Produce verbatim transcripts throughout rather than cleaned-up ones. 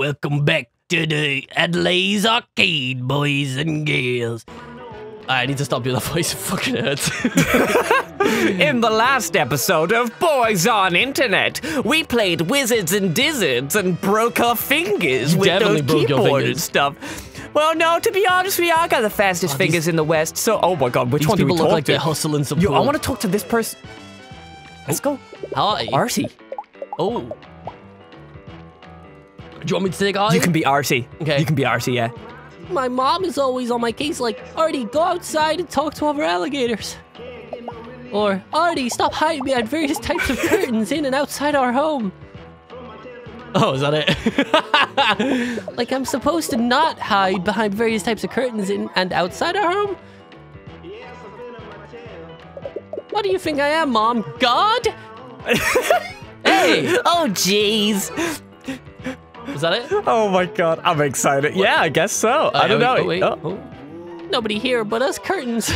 Welcome back to the Adelaide's Arcade, boys and girls. I need to stop doing that voice, it fucking hurts. In the last episode of Boys on Internet, we played Wizards and Dizzards and broke our fingers you with those keyboard and stuff. Well, no, to be honest with you, I got the fastest oh, these, fingers in the West, so... Oh my god, which one do we talk like to? These people look like they're hustling some Yo, I want to talk to this person. Let's oh. go. Hi. Artie. Oh. Do you want me to take Artie? You can be Artie. Okay. You can be Artie, yeah. My mom is always on my case like, Artie, go outside and talk to other alligators. Or, Artie, stop hiding behind various types of curtains in and outside our home. Oh, is that it? Like, I'm supposed to not hide behind various types of curtains in and outside our home? What do you think I am, Mom? God? Hey! Oh, jeez. Is that it? Oh, my God. I'm excited. What? Yeah, I guess so. Uh, I don't oh, know. Oh, oh. Nobody here but us curtains.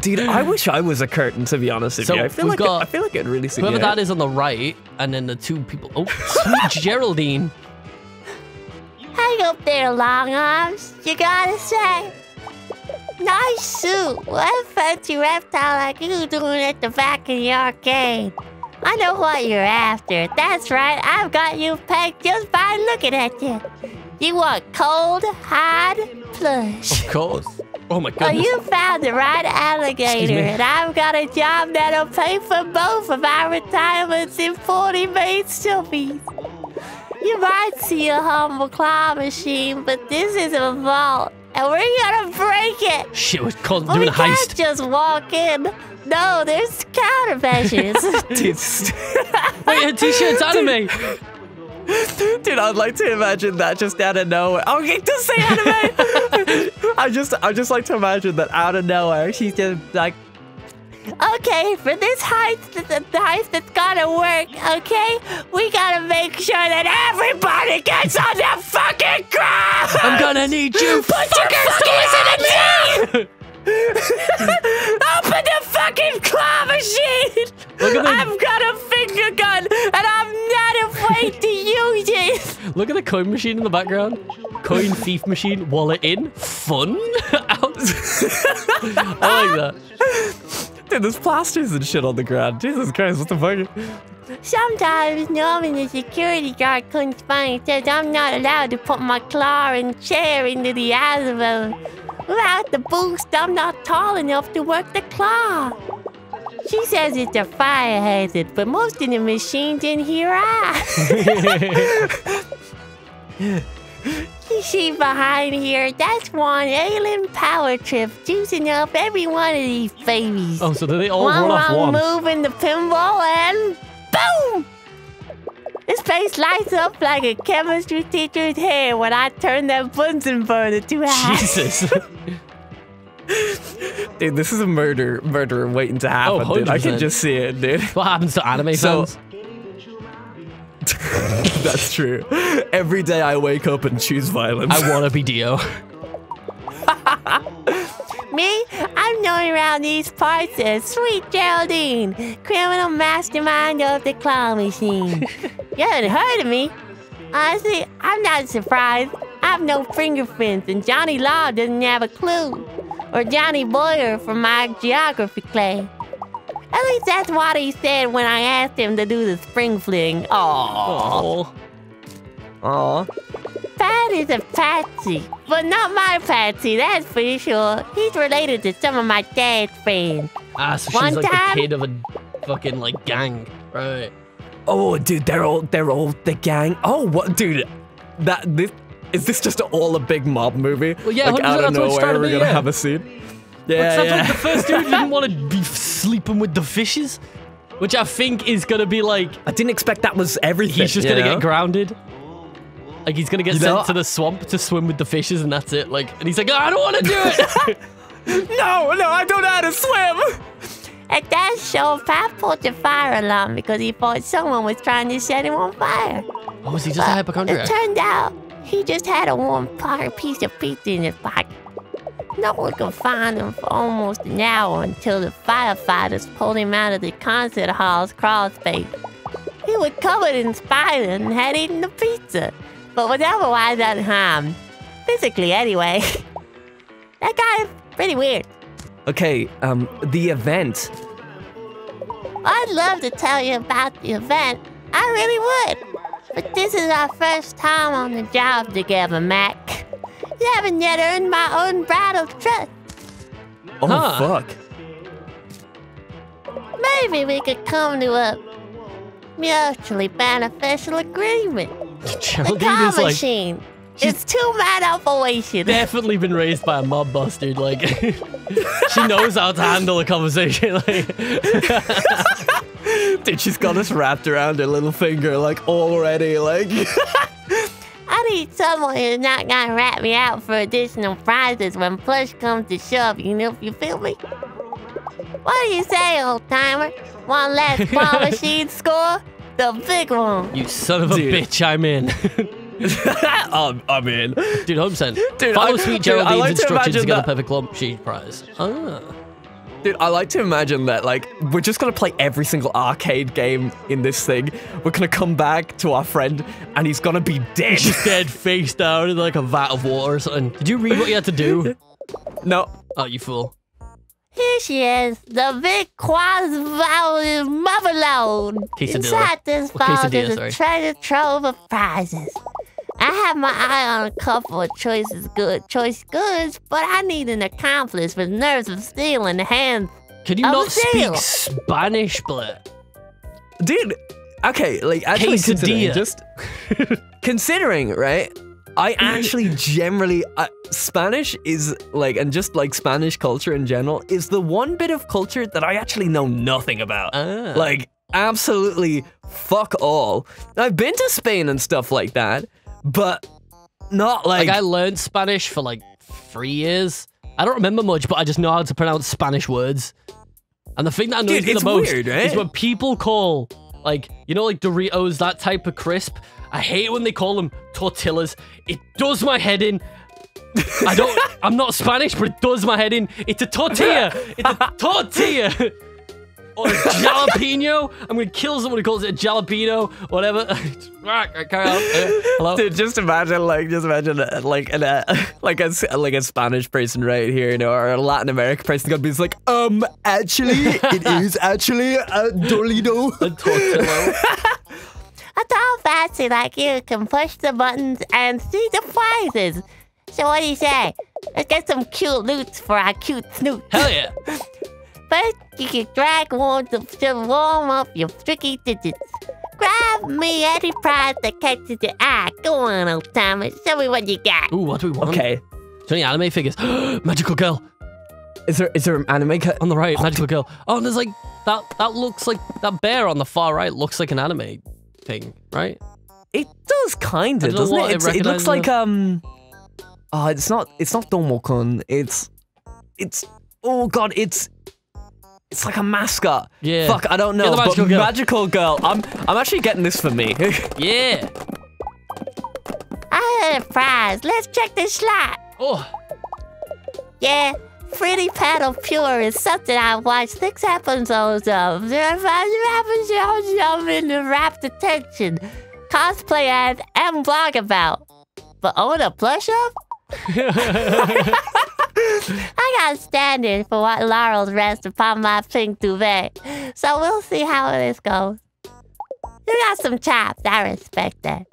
Dude, I wish I was a curtain, to be honest with so you. I feel, like got, it, I feel like it really suits Whoever that is on the right, and then the two people... Oh, sweet Geraldine. Hang up there, long arms. You gotta say, nice suit. What a fancy reptile like you doing at the back of the arcade. I know what you're after. That's right, I've got you pegged just by looking at you. You want cold, hard plush. Of course. Oh my goodness. Well, you found the right alligator, and I've got a job that'll pay for both of our retirements in forty made stuffies. You might see a humble claw machine, but this is a vault, and we're gonna break it. Shit, we're called doing a heist. We can't just walk in. No, there's countermeasures. Wait, her t-shirt's anime. Dude, I'd like to imagine that just out of nowhere. Okay, just say anime. I just, I just like to imagine that out of nowhere, she's just like, okay, for this heist, the, the heist that's gotta work, okay? We gotta make sure that everybody gets on that fucking ground. I'm gonna need you. Put your fingers in the knee. Open the fucking claw machine! I've got a finger gun, and I'm not afraid to use it! Look at the coin machine in the background. Coin thief machine, wallet in, fun, out. I like that. Dude, there's plasters and shit on the ground. Jesus Christ, what the fuck? Sometimes knowing the security guard couldn't find it says I'm not allowed to put my claw and chair into the eyes of him. Without the boost, I'm not tall enough to work the claw. She says it's a fire hazard, but most of the machines in here are. You see behind here, that's one alien power trip juicing up every one of these babies. Oh, so do they all run off once? One wrong move in the pinball and boom! This place lights up like a chemistry teacher's hair when I turn that Bunsen burner too high. Jesus. Dude, this is a murder, murderer waiting to happen, oh, dude. I can just see it, dude. What happens to anime so, fans? That's true. Every day I wake up and choose violence. I want to be Dio. Me? I'm known around these parts as Sweet Geraldine, criminal mastermind of the claw machine. You haven't heard of me. Honestly, I'm not surprised. I have no fingerprints, and Johnny Law doesn't have a clue. Or Johnny Boyer from my geography class. At least that's what he said when I asked him to do the spring fling. Aww. Aww. Pat is a patsy, but not my patsy, that's for sure. He's related to some of my dad's friends. Ah, so One she's like time, the kid of a fucking, like, gang. Right. Oh, dude, they're all, they're all the gang. Oh, what, dude, that, this, is this just all a big mob movie? Well, yeah, like, out of nowhere, we're gonna yeah. have a scene? Yeah, Which, yeah. Like the first dude didn't want to be sleeping with the fishes, which I think is gonna be, like... I didn't expect that was everything, He's just gonna know? get grounded. Like, he's gonna get you sent know, to the swamp to swim with the fishes, and that's it. Like, and he's like, oh, I don't want to do it. no, no, I don't know how to swim. At that show, Pat pulled the fire alarm because he thought someone was trying to set him on fire. Oh, was he just but a hypochondriac? It turned out he just had a warm piece of pizza in his pocket. No one could find him for almost an hour until the firefighters pulled him out of the concert hall's crawl space. He was covered in spiders and had eaten the pizza. But whatever I done harm. Physically, anyway. That guy is pretty weird. Okay, um, the event. I'd love to tell you about the event. I really would. But this is our first time on the job together, Mac. You haven't yet earned my unbridled trust. Oh, huh. Fuck. Maybe we could come to a mutually beneficial agreement. The car is machine. Like, it's two-man operation. Definitely been raised by a mob bastard. Like, she knows how to handle a conversation. Like, dude, she's got us wrapped around her little finger, like, already. Like, I need someone who's not gonna rat me out for additional prizes when push comes to shove. You know, if you feel me. What do you say, old timer? One last claw machine score? The big one. You son of a dude. bitch, I'm in. I'm, I'm in. Dude, one hundred percent. Dude, Follow I, Sweet Geraldine's like instructions to, to get that. a perfect claw machine prize. Ah. Dude, I like to imagine that, like, we're just gonna play every single arcade game in this thing. We're gonna come back to our friend, and he's gonna be dead. He's dead, face down in, like, a vat of water or something. Did you read what you had to do? No. Oh, you fool. Here she is, the big quasi-vow motherlode. Inside this vault is a treasure trove of prizes. I have my eye on a couple of choices good, choice goods, but I need an accomplice with nerves of steel and hands. Can you not speak Spanish, Blair? Dude, okay, like actually considering, just considering, right? I actually generally, uh, Spanish is like, and just like Spanish culture in general, is the one bit of culture that I actually know nothing about. Ah. Like, absolutely fuck all. I've been to Spain and stuff like that, but not like... Like, I learned Spanish for like three years. I don't remember much, but I just know how to pronounce Spanish words. And the thing that annoys Dude, me the most weird, right? is when people call, like, you know, like Doritos, that type of crisp. I hate when they call them tortillas. It does my head in. I don't, I'm not Spanish, but it does my head in. It's a tortilla. It's a tortilla. Or a jalapeno. I'm going to kill someone who calls it a jalapeno. Whatever. Hello? Dude, just imagine, like, just imagine, uh, like, an, uh, like, a, like a Spanish person right here, you know, or a Latin American person going to be like, um, actually, it is actually a Dorido. A tortilla. I don't fancy like you can push the buttons and see the prizes. So what do you say? Let's get some cute loot for our cute snoots. Hell yeah. First, you can drag one to, to warm up your tricky digits. Grab me any prize that catches your eye. Go on, old timer. Show me what you got. Ooh, what do we want? Okay. So many anime figures. Magical girl. Is there is there an anime cut on the right? Oh, magical girl. Oh, and there's like that that looks like that bear on the far right looks like an anime thing, right? It does kind of, doesn't it? It, it looks like um, uh, it's not, it's not Domokun. It's, it's, oh god, it's, it's like a mascot. Yeah. Fuck, I don't know. Yeah, magical, but girl. magical girl. I'm, I'm actually getting this for me. Yeah. I had a prize. Let's check this slot. Oh. Yeah. Pretty Paddle Pure is something I watched six episodes of. There are five episodes of in the rap detection. Cosplay ads and blog about. But own a plush up? I got standard for what laurels rest upon my pink duvet. So we'll see how this goes. You got some chops, I respect that.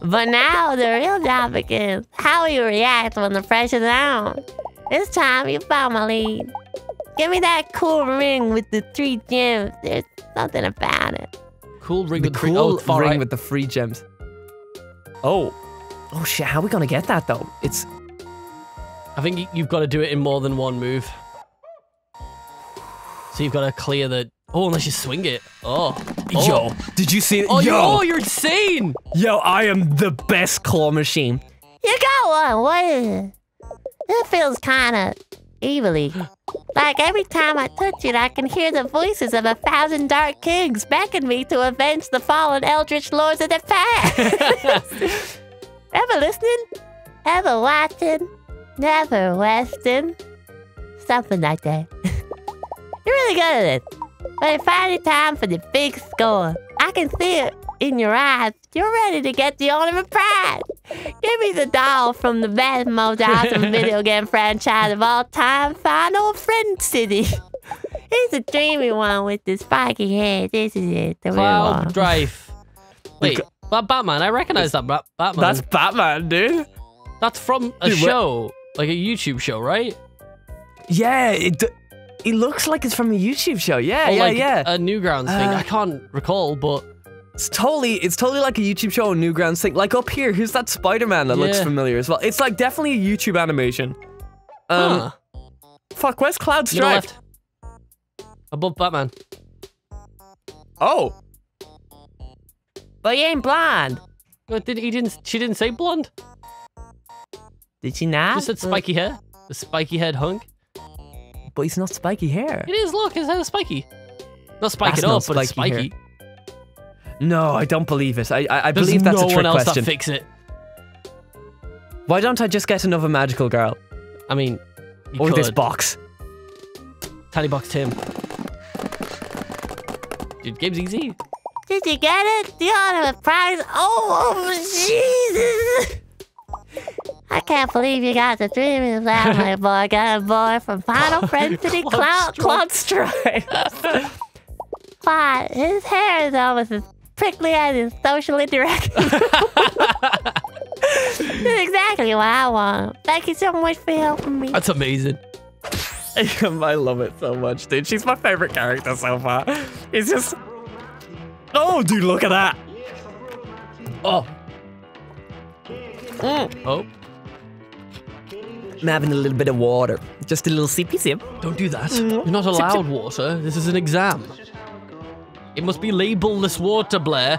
But now the real job begins. How you react when the pressure's on. This time, you found my lead. Give me that cool ring with the three gems. There's something about it. Cool ring, the with, cool three, oh, ring right. with the three gems. Oh. Oh, shit. How are we going to get that, though? It's... I think you've got to do it in more than one move. So you've got to clear the... Oh, unless you swing it. Oh. oh. Yo, did you see... Oh, yo. Yo, oh, you're insane! Yo, I am the best claw machine. You got one. What is it? It feels kinda evilly. Like every time I touch it, I can hear the voices of a thousand dark kings beckon me to avenge the fallen eldritch lords of the past. Ever listening? Ever watching? Never resting? Something like that. You're really good at it. But it's finally time for the big score. I can see it in your eyes. You're ready to get the ultimate prize. Give me the doll from the best, most awesome video game franchise of all time, Final Friend City. It's a dreamy one with the spiky head. This is it. The Cloud Drive. Wait, but Batman, I recognize that ba Batman. That's Batman, dude. That's from a dude, show, like a YouTube show, right? Yeah, it, it looks like it's from a YouTube show. Yeah, or yeah, like yeah. A Newgrounds uh, thing. I can't recall, but it's totally, it's totally like a YouTube show or Newgrounds thing. Like up here, who's that Spider-Man that yeah. looks familiar as well? It's like definitely a YouTube animation. Um, huh. Fuck, where's Cloud Strife? Above Batman. Oh. But he ain't blonde. But did he didn't? She didn't say blonde. Did she not? She said spiky hair. The spiky head hunk. But it's not spiky hair. It is. Look, his hair is spiky. Not spiky at all, but it's spiky. No, I don't believe it. I I, I believe that's a trick question. There's no one else that fix it. Why don't I just get another magical girl? I mean, you could. Or this box. Tally box Tim. Dude, game's easy. Did you get it? The ultimate prize. Oh, Jesus. I can't believe you got the three minutes left, my boy. I got a boy from Final Friend City, Cloud Cloud Strife. Cloud, his hair is almost as prickly as his social interaction. That's exactly what I want. Thank you so much for helping me. That's amazing. I love it so much, dude. She's my favorite character so far. It's just... Oh, dude, look at that. Oh. Mm. Oh. I'm having a little bit of water. Just a little sippy sip. Don't do that. Mm. You're not allowed sip, sip. water. This is an exam. It must be labelless water, Blair.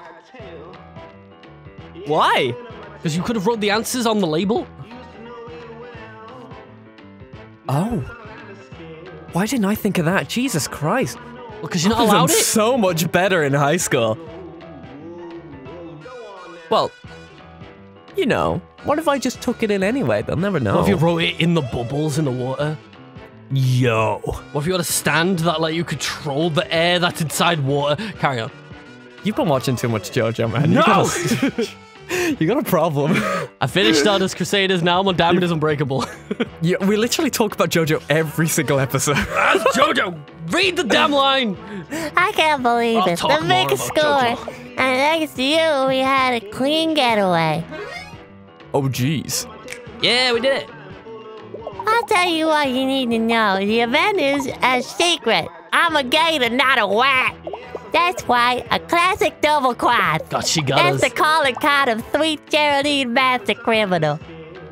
Why? Because you could have wrote the answers on the label. Oh. Why didn't I think of that? Jesus Christ. Well, because you're not allowed it. So much better in high school. Well, you know. What if I just took it in anyway? They'll never know. What if you wrote it in the bubbles in the water? Yo. What if you had a stand that let you control the air that's inside water? Carry on. You've been watching too much JoJo, man. No! You got a, you got a problem. I finished Stardust Crusaders, now my Diamond is Unbreakable. Yeah, we literally talk about JoJo every single episode. That's JoJo! Read the damn line! I can't believe I'll it. The biggest score. JoJo. And thanks to you, we had a clean getaway. Oh, jeez. Yeah, we did it. I'll tell you what you need to know. The event is a secret. I'm a gator, not a rat. That's why a classic double quad. God, she got That's us. That's the calling card of sweet Geraldine Master Criminal.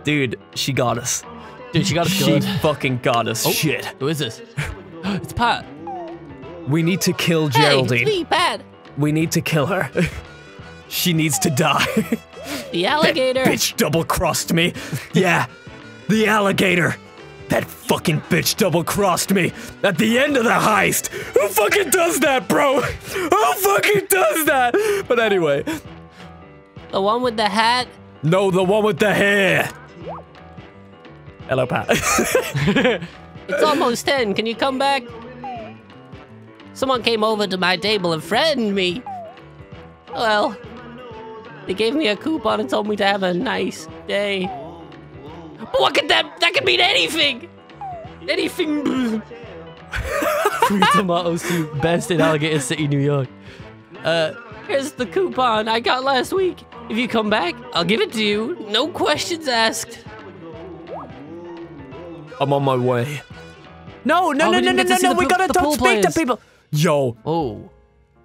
Dude, she got us. Dude, she got us good. She fucking got us. Oh, shit. Who is this? It's Pat. We need to kill Geraldine. Hey, it's me, Pat. We need to kill her. She needs to die. The alligator. That bitch double-crossed me. Yeah, the alligator. That fucking bitch double-crossed me at the end of the heist. Who fucking does that, bro? Who fucking does that? But anyway. The one with the hat? No, the one with the hair. Hello, Pat. It's almost ten. Can you come back? Someone came over to my table and threatened me. Well... They gave me a coupon and told me to have a nice day. But what could that... That could mean anything! Anything... Free tomato soup, best in Alligator City, New York. Uh, here's the coupon I got last week. If you come back, I'll give it to you. No questions asked. I'm on my way. No, no, oh, no, no, no, no, no, we gotta don't speak to people! Yo. Oh.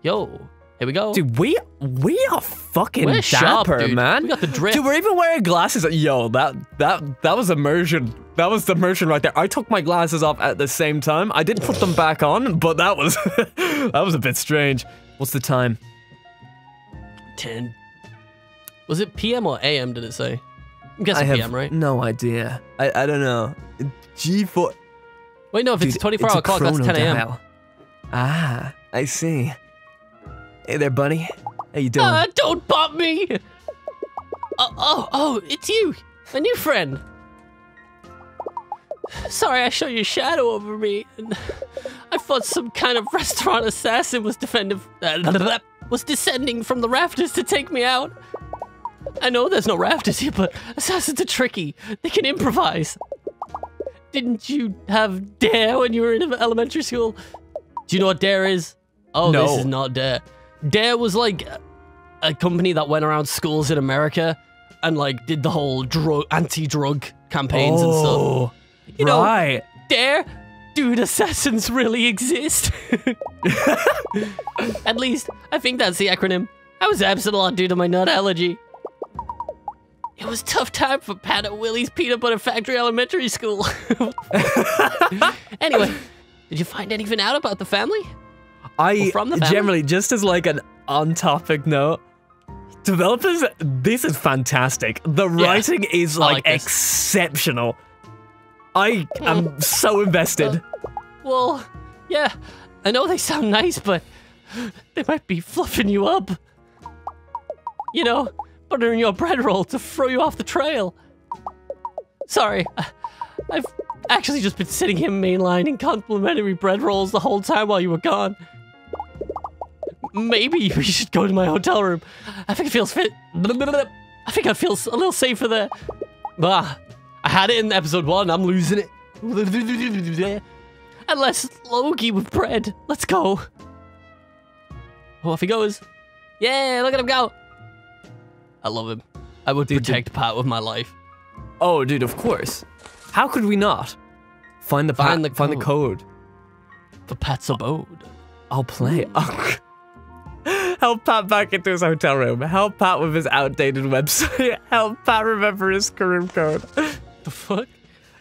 Yo. Here we go. Dude, we we are fucking we're dapper, sharp, man. We got the drip. Dude, we're even wearing glasses. Yo, that that that was immersion. That was immersion right there. I took my glasses off at the same time. I did put them back on, but that was that was a bit strange. What's the time? ten. Was it P M or A M, did it say? I'm guessing I have P M, right? No idea. I, I don't know. G four. Wait, no, if Dude, it's twenty-four hour o'clock, that's ten A M Ah, I see. Hey there, buddy. How you doing? Uh, don't bop me! Oh, oh, oh, it's you! My new friend! Sorry, I shot your shadow over me. And I thought some kind of restaurant assassin was defending... Uh, was descending from the rafters to take me out. I know there's no rafters here, but assassins are tricky. They can improvise. Didn't you have D A R E when you were in elementary school? Do you know what D A R E is? Oh, no. This is not D A R E. D A R E was like a company that went around schools in America and like did the whole drug, anti-drug campaigns oh, and stuff. You right. know, D A R E? Dude, assassins really exist. At least, I think that's the acronym. I was absent a lot due to my nut allergy. It was a tough time for Pat at Willie's Peanut Butter Factory Elementary School. Anyway, did you find anything out about the family? I from the family? Generally, just as like an on-topic note, developers, this is fantastic. The yeah, writing is like, like exceptional. I am so invested. Uh, well, yeah, I know they sound nice, but they might be fluffing you up. You know, buttering your bread roll to throw you off the trail. Sorry, I've actually just been sitting here mainlining complimentary bread rolls the whole time while you were gone. Maybe we should go to my hotel room. I think it feels fit. I think I feel a little safer there. Bah, I had it in episode one. I'm losing it. Unless Logie with bread. Let's go. Off he goes. Yeah, look at him go. I love him. I would dude, protect dude. Pat with my life. Oh, dude, of course. How could we not? Find the find, Pat, the, find code. the code. For Pat's abode. I'll play. Oh. Help Pat back into his hotel room. Help Pat with his outdated website. Help Pat remember his room code. The fuck?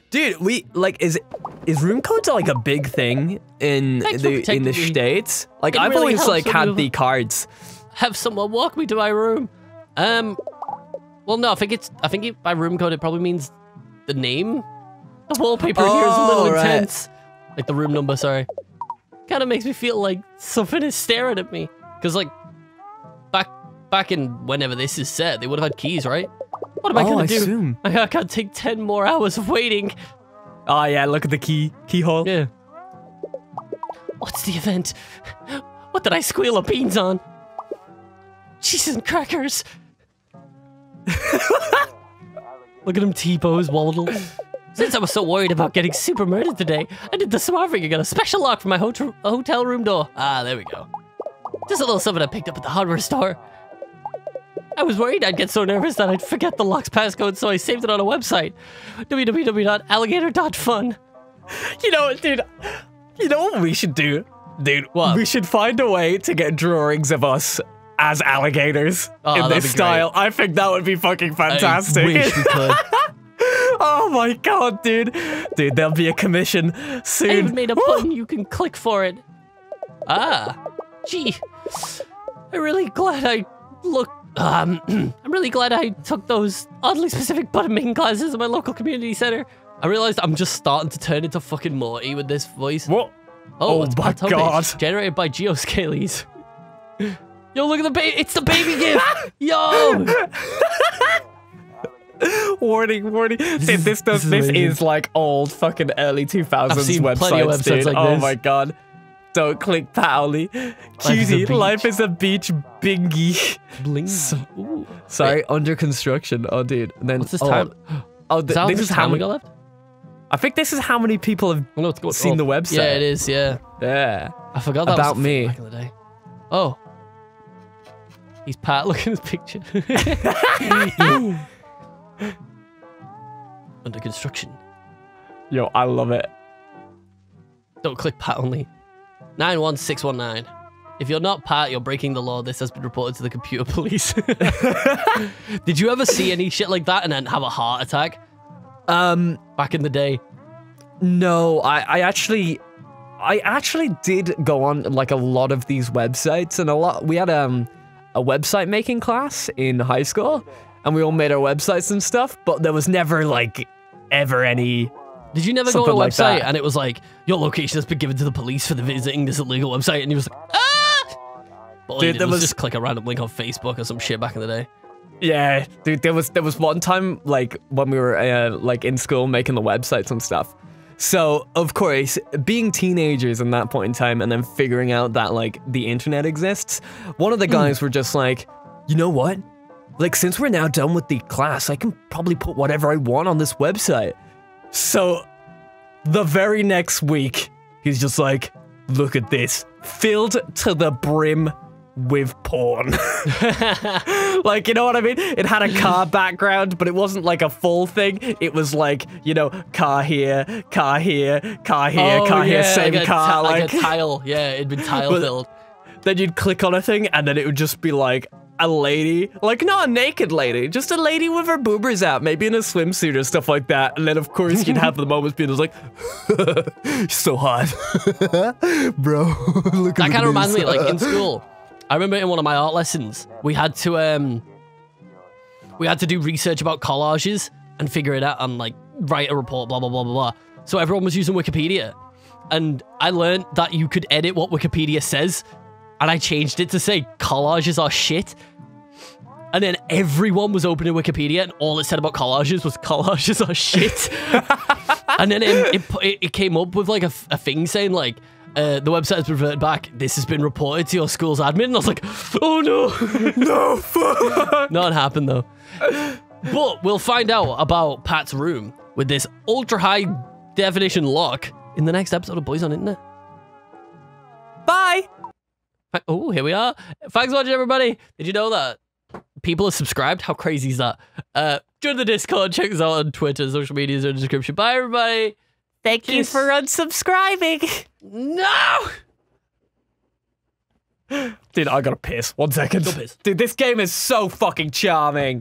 Dude, we, like, is is room codes like a big thing in the in the States? Like, I've really always, like, had the cards. Have someone walk me to my room. Um, well, no, I think it's, I think it, by room code, it probably means the name. The wallpaper oh, here is a little right. intense. Like, the room number, sorry. Kind of makes me feel like something is staring at me. Because, like, back back in whenever this is set, they would have had keys, right? What am oh, I going to do? Assume. I can't take ten more hours of waiting. Oh, yeah, look at the key keyhole. Yeah. What's the event? What did I squeal a beans on? Cheese and crackers. Look at him T-pose, waddle. Since I was so worried about getting super murdered today, I did the smart thing and got a special lock for my hotel hotel room door. Ah, there we go. Just a little something I picked up at the hardware store. I was worried I'd get so nervous that I'd forget the lock's passcode, so I saved it on a website. w w w dot alligator dot fun. You know what, dude? You know what we should do? Dude, what? We should find a way to get drawings of us as alligators oh, in this style. Great. I think that would be fucking fantastic. I wish we could. Oh my god, dude. Dude, there'll be a commission soon. I've made a button. You can click for it. Ah. Gee. I'm really glad I look. Um, I'm really glad I took those oddly specific button making classes at my local community center. I realized I'm just starting to turn into fucking Morty with this voice. What? Oh, oh it's my god. Generated by Geoscales. Yo, look at the baby! It's the baby gift! Yo! warning, warning. This, dude, this, does, this, is, this is like old fucking early two thousands I've seen websites, plenty of websites dude. Like oh this. my god. Don't click Paoli. Cutie, life is a beach bingy. Blingy. So, sorry, Wait. under construction. Oh, dude. And then, What's this oh, time? Oh, th is this is how many... we got left? I think this is how many people have oh, no, seen oh. the website. Yeah, it is, yeah. Yeah. I forgot that About was me. Back in the day. Oh. He's Pat, look at his picture. Under construction. Yo, I love it. Don't click Pat only. nine one six one nine. If you're not Pat, you're breaking the law. This has been reported to the computer police. Did you ever see any shit like that and then have a heart attack? Um, Back in the day? No, I, I actually... I actually did go on, like, a lot of these websites, and a lot... We had, um... a website making class in high school, and we all made our websites and stuff, but there was never like ever any. Did you never go on a website like and it was like your location has been given to the police for the visiting this illegal website, and you was like, ah! But dude, there was, was just click a random link on Facebook or some shit back in the day. Yeah, dude, there was there was one time like when we were uh, like in school making the websites and stuff. So, of course, being teenagers in that point in time and then figuring out that, like, the internet exists, one of the guys mm. were just like, you know what? Like, since we're now done with the class, I can probably put whatever I want on this website. So, the very next week, he's just like, look at this. Filled to the brim with porn. Like, you know what I mean? It had a car background, but it wasn't like a full thing. It was like, you know, car here, car here, car here, oh, car yeah, here, same like car. Like, like a tile. Yeah, it'd been tile-filled. Then you'd click on a thing, and then it would just be like a lady. Like, not a naked lady, just a lady with her boobers out, maybe in a swimsuit or stuff like that. And then, of course, you'd have the moments being like, so hot. Bro, look that at That kind of reminds me, like, in school. I remember in one of my art lessons, we had to um, we had to do research about collages and figure it out and like write a report, blah blah blah blah blah. So everyone was using Wikipedia, and I learned that you could edit what Wikipedia says, and I changed it to say collages are shit. And then everyone was opening Wikipedia, and all it said about collages was collages are shit. And then it, it it came up with like a, a thing saying like, Uh, the website has reverted back. This has been reported to your school's admin. And I was like, oh no. No, fuck. Not happened though. But we'll find out about Pat's room with this ultra high definition lock in the next episode of Boys on Internet. Bye. Oh, here we are. Thanks for watching, everybody. Did you know that people are subscribed? How crazy is that? Uh, join the Discord. Check us out on Twitter. Social media is in the description. Bye, everybody. Thank Jeez. you for unsubscribing. No! Dude, I gotta piss. One second. Piss. Dude, this game is so fucking charming.